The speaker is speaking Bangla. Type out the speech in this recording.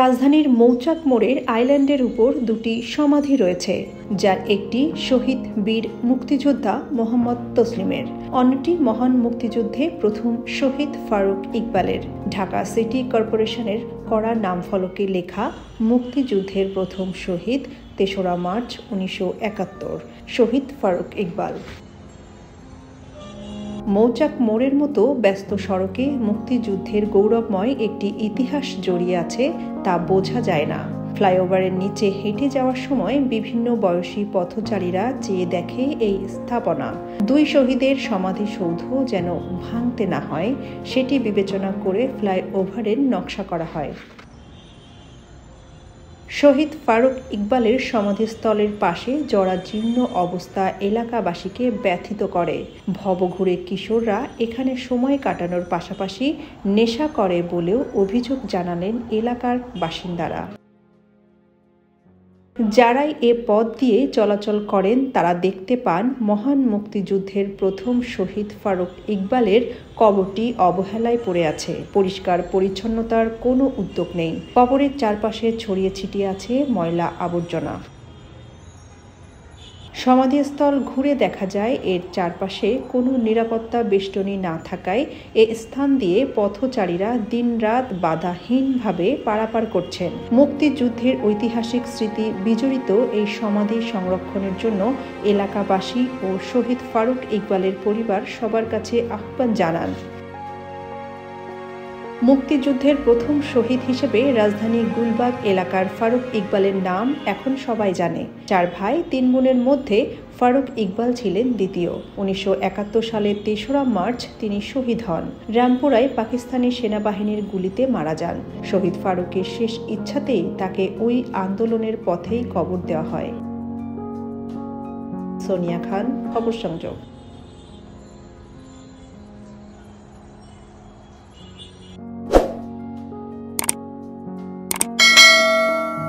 রাজধানীর মৌচাক মোড়ের আইল্যান্ডের উপর দুটি সমাধি রয়েছে, যার একটি শহীদ বীর মুক্তিযোদ্ধা মোহাম্মদ তসলিমের, অন্যটি মহান মুক্তিযুদ্ধে প্রথম শহীদ ফারুক ইকবালের। ঢাকা সিটি কর্পোরেশনের করা নামফলকে লেখা মুক্তিযুদ্ধের প্রথম শহীদ ৩রা মার্চ ১৯৭১ শহীদ ফারুক ইকবাল। মৌচাক মোড়ের মতো ব্যস্ত সড়কে মুক্তিযুদ্ধের গৌরবময় একটি ইতিহাস জড়িয়ে আছে, তা বোঝা যায় না। ফ্লাইওভারের নিচে হেঁটে যাওয়ার সময় বিভিন্ন বয়সী পথচারীরা চেয়ে দেখে এই স্থাপনা। দুই শহীদের সমাধিসৌধ যেন ভাঙতে না হয়, সেটি বিবেচনা করে ফ্লাইওভারের নকশা করা হয়। শহীদ ফারুক ইকবালের সমাধিস্থলের পাশে জরাজীর্ণ অবস্থা এলাকাবাসীকে ব্যথিত করে। ভবঘুরে কিশোররা এখানে সময় কাটানোর পাশাপাশি নেশা করে বলেও অভিযোগ জানালেন এলাকার বাসিন্দারা। যারাই এ পথ দিয়ে চলাচল করেন তারা দেখতে পান মহান মুক্তিযুদ্ধের প্রথম শহীদ ফারুক ইকবালের কবরটি অবহেলায় পড়ে আছে। পরিষ্কার পরিচ্ছন্নতার কোনো উদ্যোগ নেই। কবরের চারপাশে ছড়িয়ে ছিটিয়ে আছে ময়লা আবর্জনা। সমাধিস্থল ঘুরে দেখা যায় এর চারপাশে কোনো নিরাপত্তা বেষ্টনী না থাকায় এ স্থান দিয়ে পথচারীরা দিনরাত বাধাহীনভাবে পারাপার করছেন। মুক্তিযুদ্ধের ঐতিহাসিক স্মৃতি বিজড়িত এই সমাধি সংরক্ষণের জন্য এলাকাবাসী ও শহীদ ফারুক ইকবালের পরিবার সবার কাছে আহ্বান জানান। মুক্তিযুদ্ধের প্রথম শহীদ হিসেবে রাজধানী গুলবাগ এলাকার ফারুক ইকবালের নাম এখন সবাই জানে। 4 ভাই 3 বোনের মধ্যে ফারুক ইকবাল ছিলেন দ্বিতীয়। ১৯৭১ সালের ৩রা মার্চ তিনি শহীদ হন। রামপুরায় পাকিস্তানি সেনাবাহিনীর গুলিতে মারা যান। শহীদ ফারুকের শেষ ইচ্ছাতেই তাকে ওই আন্দোলনের পথেই কবর দেওয়া হয়। সোনিয়া খান, খবর সংযোগ।